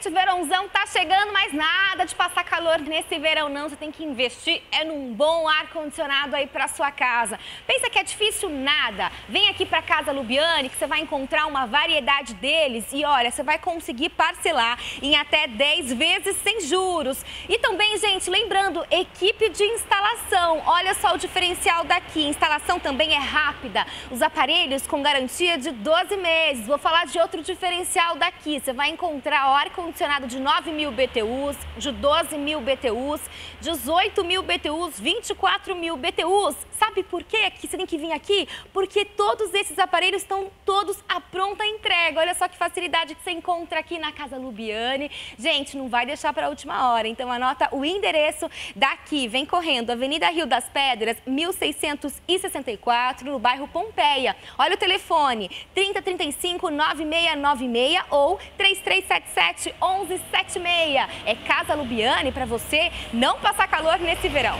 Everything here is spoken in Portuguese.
Gente, o verãozão tá chegando, mas nada de passar calor nesse verão não. Você tem que investir num bom ar-condicionado aí pra sua casa. Pensa que é difícil? Nada. Vem aqui pra Casa Lubiani que você vai encontrar uma variedade deles e olha, você vai conseguir parcelar em até 10 vezes sem juros. E também, gente, lembrando, equipe de instalação. Olha só o diferencial daqui. Instalação também é rápida. Os aparelhos com garantia de 12 meses. Vou falar de outro diferencial daqui. Você vai encontrar ar-condicionado de 9 mil BTUs, de 12 mil BTUs, 18 mil BTUs, 24 mil BTUs. Sabe por quê que você tem que vir aqui? Porque todos esses aparelhos estão todos à pronta entrega. Olha só que facilidade que você encontra aqui na Casa Lubiani. Gente, não vai deixar para a última hora, então anota o endereço daqui. Vem correndo, Avenida Rio das Pedras, 1664, no bairro Pompeia. Olha o telefone, 3035-9696 ou 3377-1176. É Casa Lubiani para você não passar calor nesse verão.